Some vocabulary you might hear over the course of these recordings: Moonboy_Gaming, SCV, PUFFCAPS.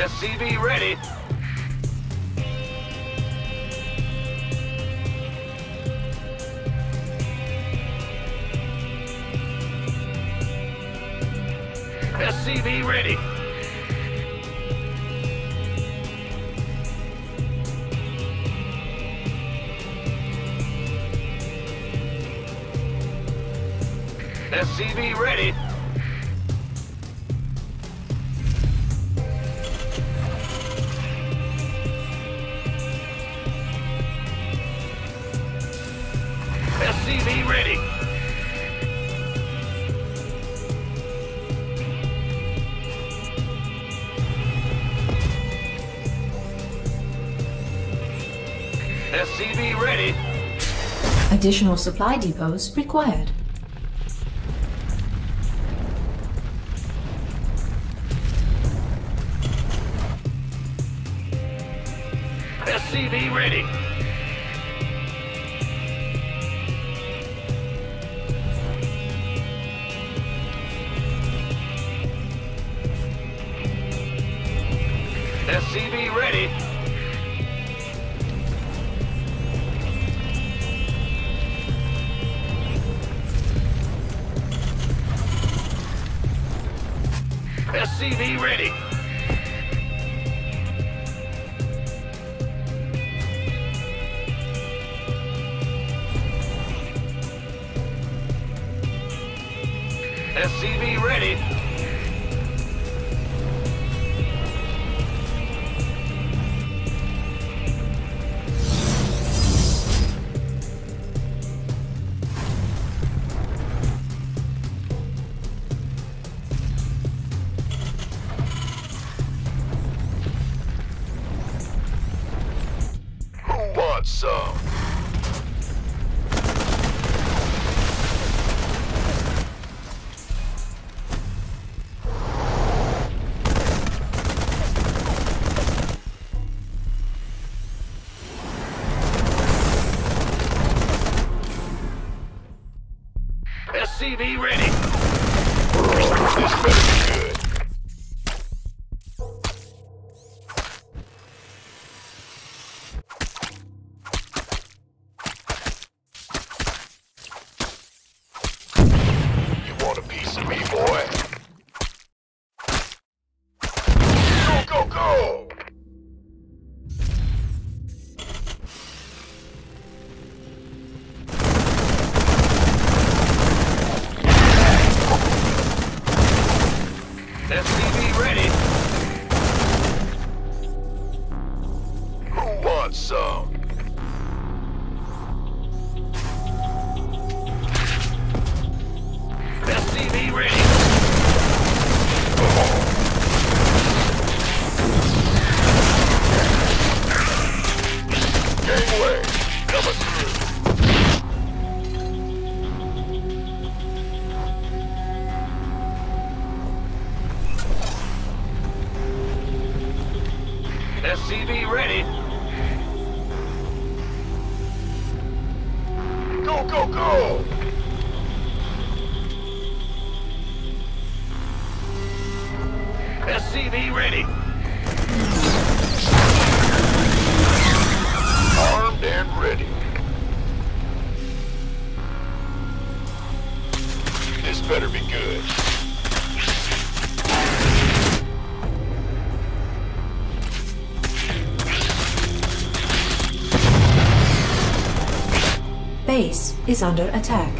SCV ready. SCV ready. SCV ready. SCV ready. SCV ready. Additional supply depots required. SCV ready. SCV ready. SCV ready. SCV ready. Who wants some? SCV ready. This better be good. You want a piece of me, boy? Go, go, go! SCV ready. Who wants some? SCV ready. Gateway number 3. SCV ready. Go, go, go! SCV ready. Armed and ready. This better be good. Base is under attack.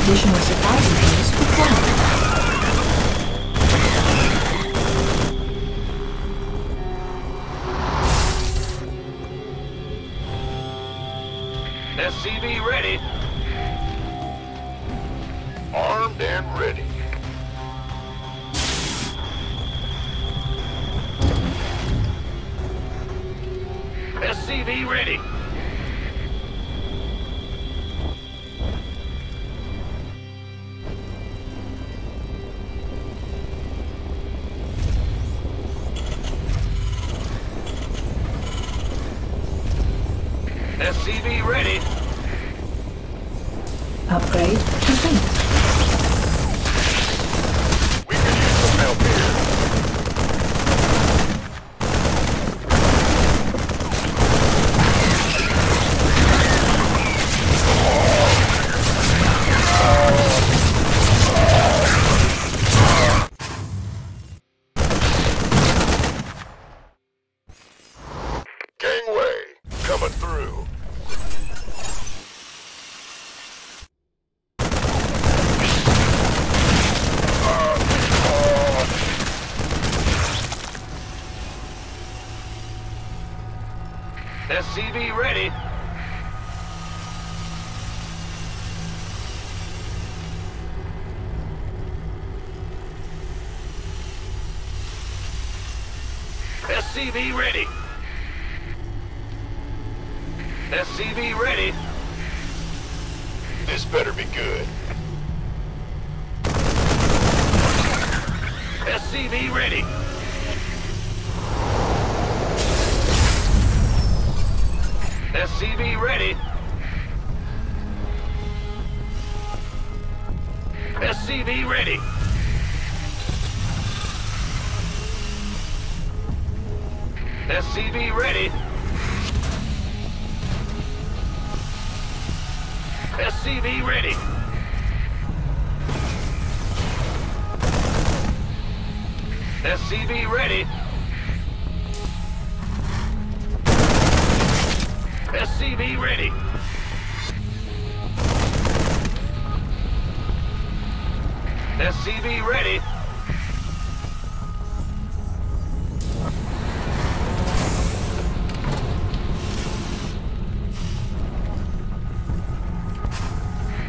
Additional supply depots required. SCV ready. Armed and ready. SCV ready. SCV ready. Upgrade complete. Coming through. SCV ready. SCV ready. SCV ready. This better be good. SCV ready. SCV ready. SCV ready. SCV ready. SCV ready. SCV ready. SCV ready. SCV ready.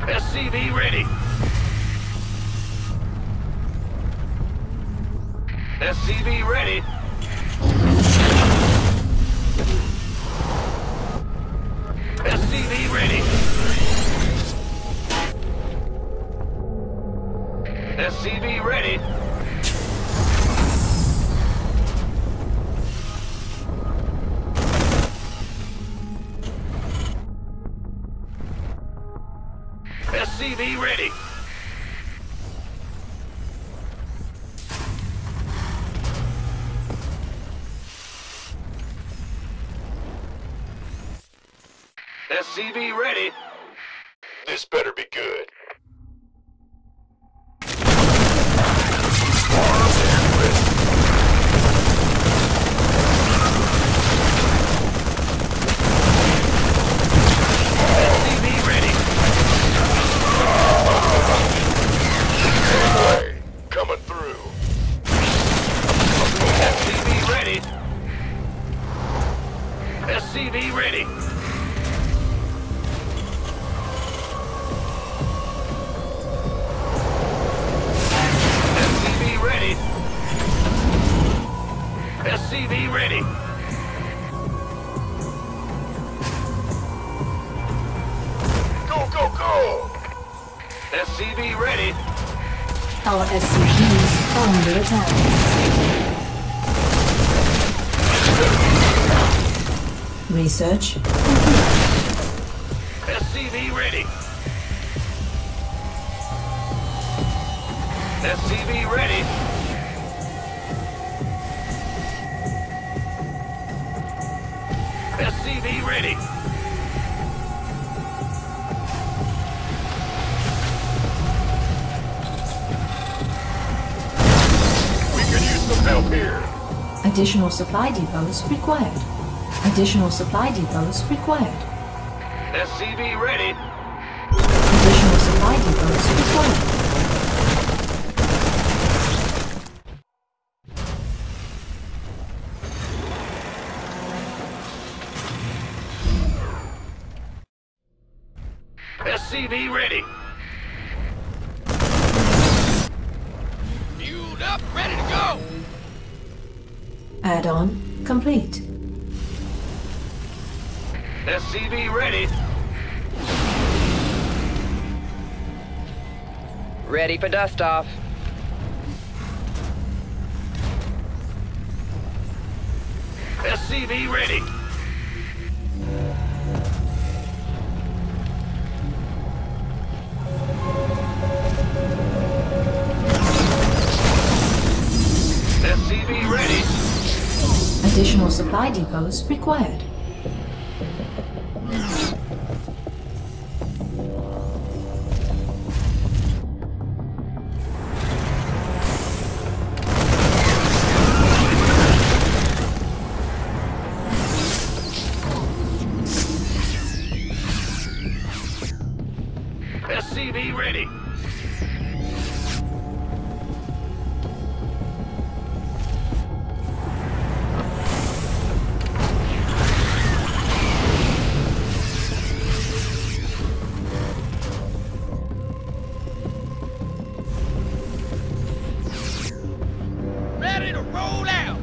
SCV ready. SCV ready. SCV ready. SCV ready. SCV ready. SCV ready. This better be good. SCV ready. SCV ready. SCV ready. Go, go, go! SCV ready. Our SCVs under attack. Research. SCV ready. SCV ready. SCV ready. We could use some help here. Additional supply depots required. Additional supply depots required. SCV ready. Additional supply depots required. SCV ready. Fueled up, ready to go. Add-on complete. SCV ready. Ready for dust off. SCV ready. SCV ready. Additional supply depots required. SCV ready. Ready to roll out.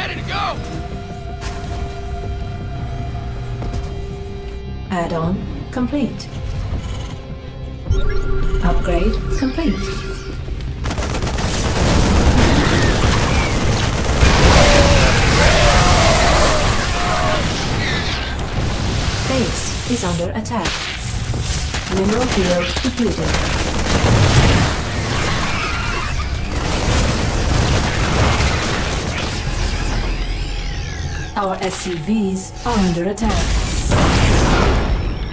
Ready to go. Add-on complete. Upgrade complete. Base is under attack. Mineral field depleted. Our SCVs are under attack.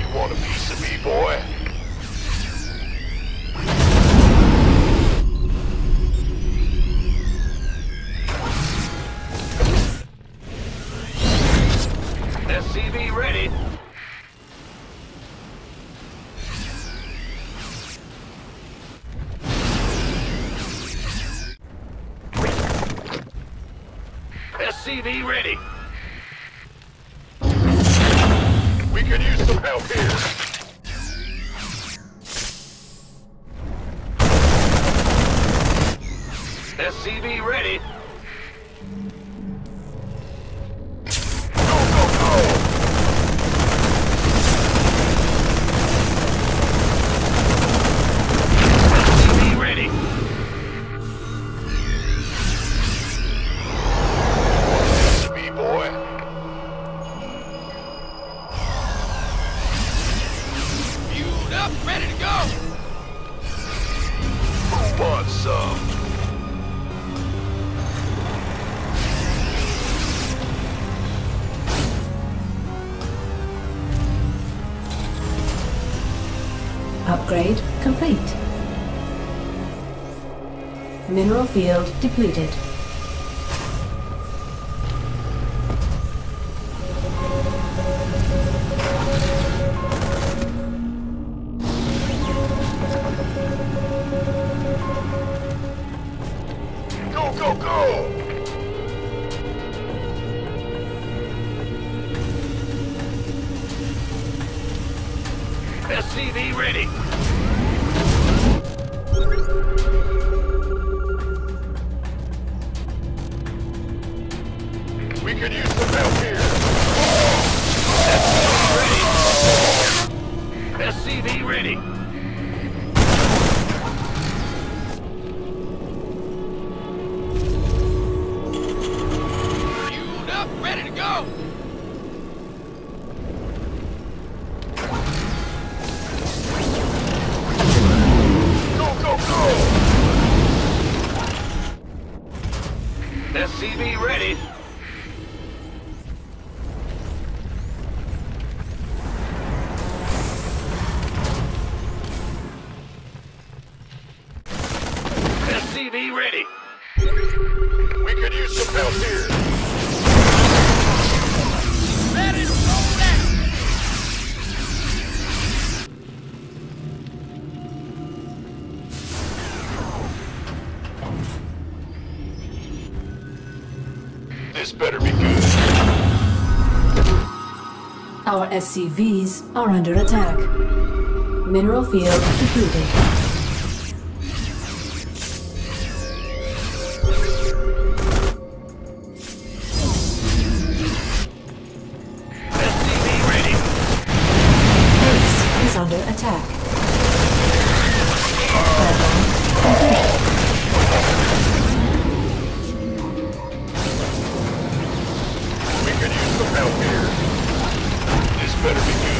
You want a piece of me, boy? SCV ready. SCV ready. We could use some help here. SCV ready. Ready to go! Who wants some? Upgrade complete. Mineral field depleted. SCV ready. We could use some help here. SCV ready. SCV ready. SCV ready. SCV ready. We could use some help here. Ready to This better be good. Our SCVs are under attack. Mineral field depleted. Better be good.